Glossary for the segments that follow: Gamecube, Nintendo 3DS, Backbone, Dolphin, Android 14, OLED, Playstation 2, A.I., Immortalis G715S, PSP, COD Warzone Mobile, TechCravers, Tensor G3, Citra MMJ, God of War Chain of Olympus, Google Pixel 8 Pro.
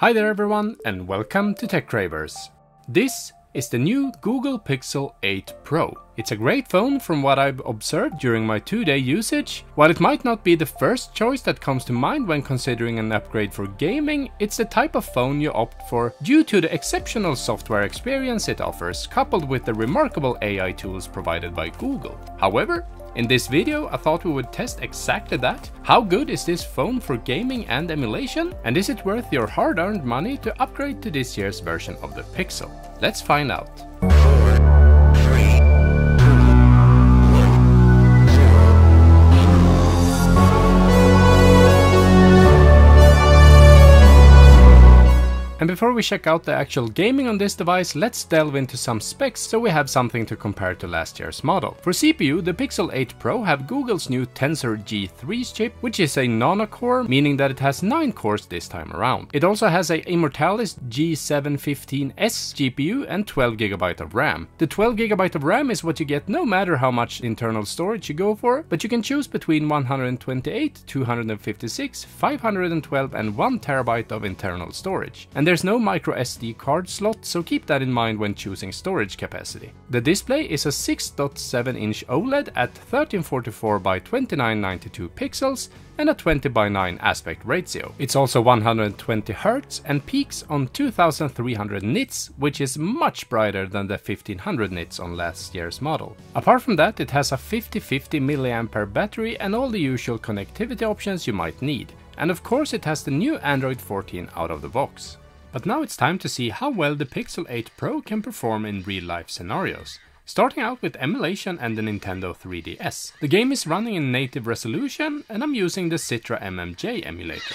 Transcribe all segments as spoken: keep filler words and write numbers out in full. Hi there everyone and welcome to TechCravers. This is the new Google Pixel eight Pro. It's a great phone from what I've observed during my two-day usage. While it might not be the first choice that comes to mind when considering an upgrade for gaming, it's the type of phone you opt for due to the exceptional software experience it offers, coupled with the remarkable A I tools provided by Google. However, in this video, I thought we would test exactly that. How good is this phone for gaming and emulation? And is it worth your hard-earned money to upgrade to this year's version of the Pixel? Let's find out. And before we check out the actual gaming on this device, let's delve into some specs so we have something to compare to last year's model. For C P U, the Pixel eight Pro have Google's new Tensor G three chip, which is a nano-core, meaning that it has nine cores this time around. It also has a Immortalis G seven fifteen S G P U and twelve gigabytes of RAM. The twelve gigabytes of RAM is what you get no matter how much internal storage you go for, but you can choose between one hundred twenty-eight, two hundred fifty-six, five hundred twelve and one terabyte of internal storage. And there's no micro S D card slot, so keep that in mind when choosing storage capacity. The display is a six point seven inch OLED at thirteen forty-four by twenty-nine ninety-two pixels and a twenty by nine aspect ratio. It's also one hundred twenty hertz and peaks on two thousand three hundred nits, which is much brighter than the fifteen hundred nits on last year's model. Apart from that, it has a fifty fifty milliamp hour battery and all the usual connectivity options you might need. And of course, it has the new Android fourteen out of the box. But now it's time to see how well the Pixel eight Pro can perform in real-life scenarios. Starting out with emulation and the Nintendo three D S. The game is running in native resolution and I'm using the Citra M M J emulator.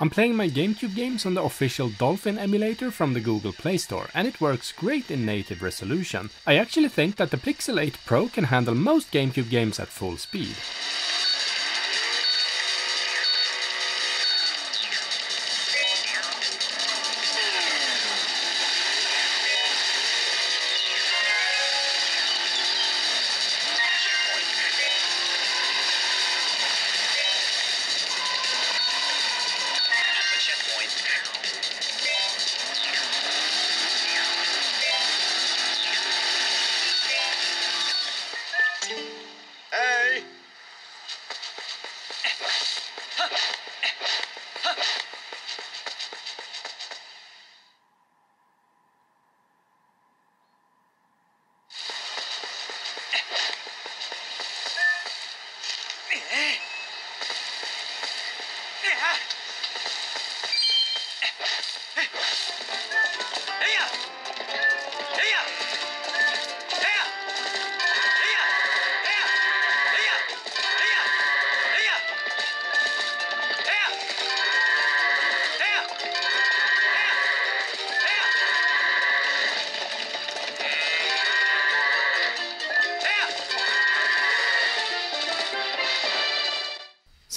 I'm playing my GameCube games on the official Dolphin emulator from the Google Play Store, and it works great in native resolution. I actually think that the Pixel eight Pro can handle most GameCube games at full speed.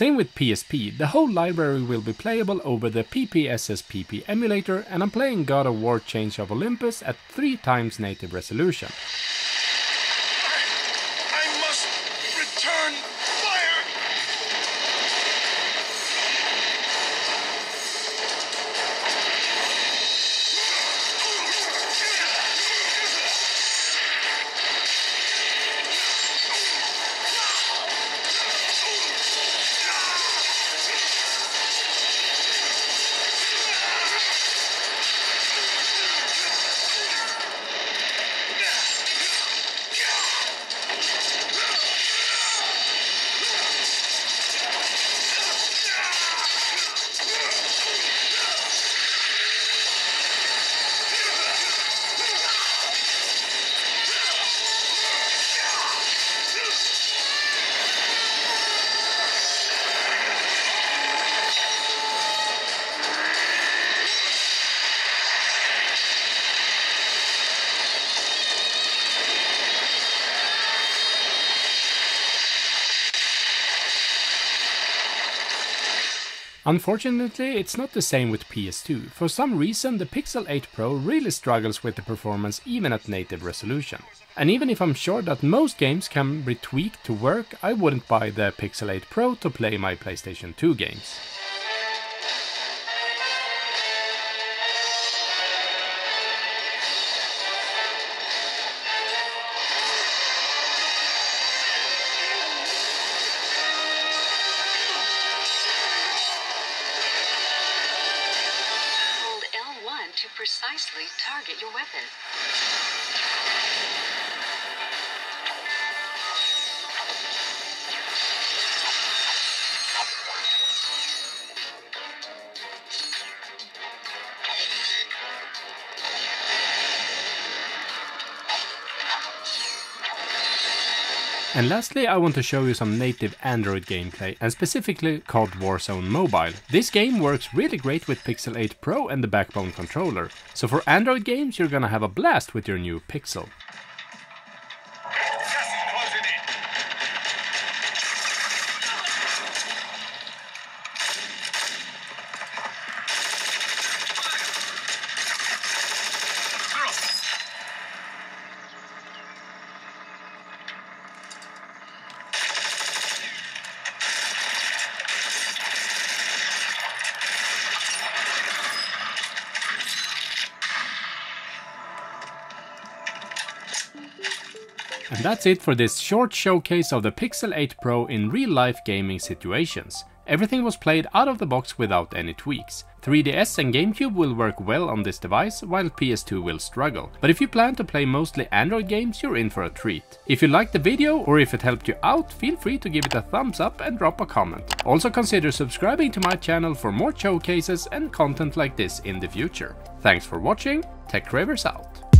Same with P S P, the whole library will be playable over the P P S S P P emulator, and I'm playing God of War Chain of Olympus at three times native resolution. Unfortunately, it's not the same with P S two. For some reason, the Pixel eight Pro really struggles with the performance even at native resolution. And even if I'm sure that most games can be tweaked to work, I wouldn't buy the Pixel eight Pro to play my PlayStation two games. Precisely target your weapon. And lastly, I want to show you some native Android gameplay, and specifically called Warzone Mobile. This game works really great with Pixel eight Pro and the Backbone controller, so for Android games you're gonna have a blast with your new Pixel. And that's it for this short showcase of the Pixel eight Pro in real-life gaming situations. Everything was played out of the box without any tweaks. three D S and GameCube will work well on this device, while P S two will struggle. But if you plan to play mostly Android games, you're in for a treat. If you liked the video, or if it helped you out, feel free to give it a thumbs up and drop a comment. Also consider subscribing to my channel for more showcases and content like this in the future. Thanks for watching, TechCravers out!